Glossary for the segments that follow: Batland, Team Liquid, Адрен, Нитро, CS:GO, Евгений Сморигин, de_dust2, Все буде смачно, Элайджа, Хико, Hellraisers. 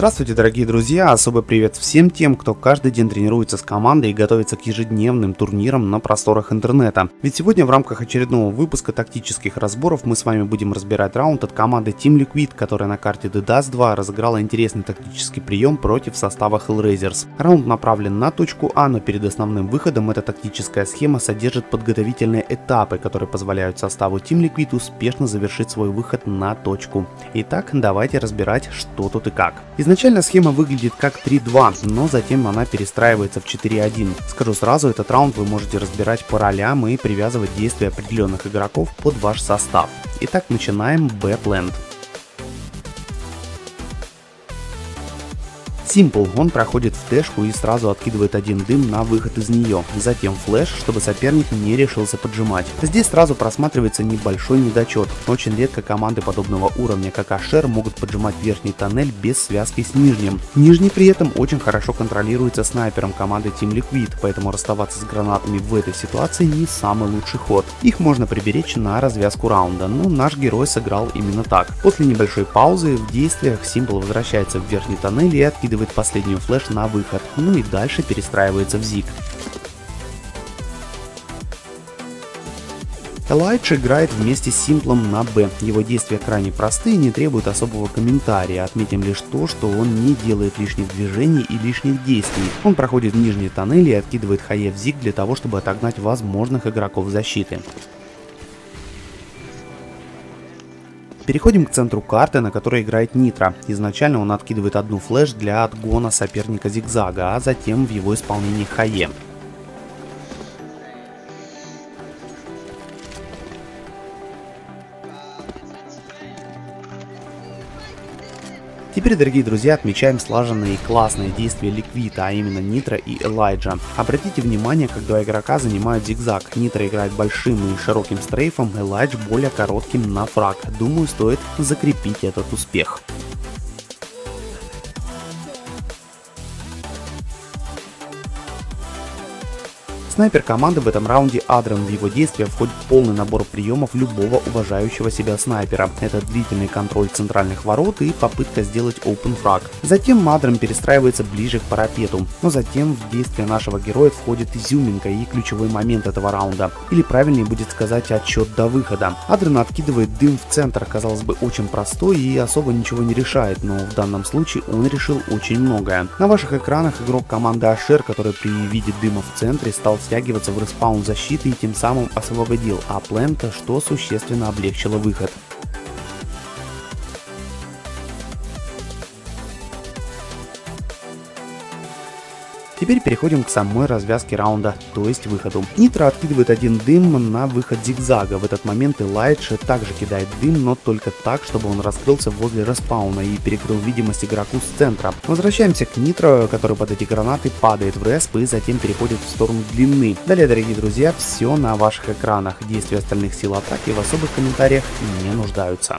Здравствуйте, дорогие друзья! Особый привет всем тем, кто каждый день тренируется с командой и готовится к ежедневным турнирам на просторах интернета. Ведь сегодня в рамках очередного выпуска тактических разборов мы с вами будем разбирать раунд от команды Team Liquid, которая на карте de_dust2 разыграла интересный тактический прием против состава Hellraisers. Раунд направлен на точку А, но перед основным выходом эта тактическая схема содержит подготовительные этапы, которые позволяют составу Team Liquid успешно завершить свой выход на точку. Итак, давайте разбирать, что тут и как. Изначально схема выглядит как 3-2, но затем она перестраивается в 4-1. Скажу сразу, этот раунд вы можете разбирать по ролям и привязывать действия определенных игроков под ваш состав. Итак, начинаем Batland. Симпл, он проходит в тэшку и сразу откидывает один дым на выход из нее, затем флэш, чтобы соперник не решился поджимать. Здесь сразу просматривается небольшой недочет. Очень редко команды подобного уровня, как Ашер, могут поджимать верхний тоннель без связки с нижним. Нижний при этом очень хорошо контролируется снайпером команды Team Liquid, поэтому расставаться с гранатами в этой ситуации не самый лучший ход. Их можно приберечь на развязку раунда, но наш герой сыграл именно так. После небольшой паузы в действиях Симпл возвращается в верхний тоннель и откидывает последнюю флэш на выход, ну и дальше перестраивается в зиг. Элайджа играет вместе с Симплом на Б. Его действия крайне простые и не требуют особого комментария. Отметим лишь то, что он не делает лишних движений и лишних действий. Он проходит нижние тоннели и откидывает хае в зиг для того, чтобы отогнать возможных игроков защиты. Переходим к центру карты, на которой играет Нитро. Изначально он откидывает одну флэш для отгона соперника зигзага, а затем в его исполнении хае. Теперь, дорогие друзья, отмечаем слаженные и классные действия Ликвида, а именно Нитро и Элайджа. Обратите внимание, как два игрока занимают зигзаг. Нитро играет большим и широким стрейфом, Элайдж более коротким на фраг. Думаю, стоит закрепить этот успех. Снайпер команды в этом раунде Адрен. В его действия входит полный набор приемов любого уважающего себя снайпера. Это длительный контроль центральных ворот и попытка сделать open frag. Затем Адрен перестраивается ближе к парапету. Но затем в действие нашего героя входит изюминка и ключевой момент этого раунда. Или правильнее будет сказать, отсчет до выхода. Адрен откидывает дым в центр, казалось бы очень простой и особо ничего не решает, но в данном случае он решил очень многое. На ваших экранах игрок команды Ашер, который при виде дыма в центре стал стягиваться в респаун защиты и тем самым освободил аплент, что существенно облегчило выход. Теперь переходим к самой развязке раунда, то есть выходу. Нитро откидывает один дым на выход зигзага. В этот момент Элайджа также кидает дым, но только так, чтобы он раскрылся возле респауна и перекрыл видимость игроку с центра. Возвращаемся к Нитро, который под эти гранаты падает в респ и затем переходит в сторону длины. Далее, дорогие друзья, все на ваших экранах. Действия остальных сил атаки в особых комментариях не нуждаются.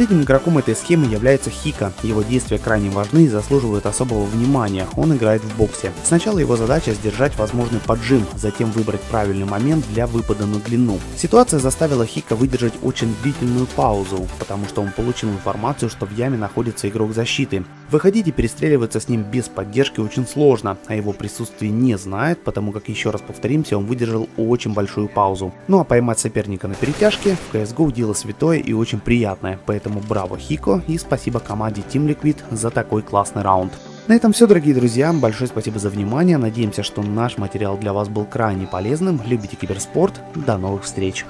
Последним игроком этой схемы является Хико. Его действия крайне важны и заслуживают особого внимания. Он играет в боксе. Сначала его задача сдержать возможный поджим, затем выбрать правильный момент для выпада на длину. Ситуация заставила Хико выдержать очень длительную паузу, потому что он получил информацию, что в яме находится игрок защиты. Выходить и перестреливаться с ним без поддержки очень сложно, а его присутствие не знает, потому как, еще раз повторимся, он выдержал очень большую паузу. Ну а поймать соперника на перетяжке в CS:GO дело святое и очень приятное, поэтому браво Хико и спасибо команде Team Liquid за такой классный раунд. На этом все, дорогие друзья. Большое спасибо за внимание. Надеемся, что наш материал для вас был крайне полезным. Любите киберспорт. До новых встреч.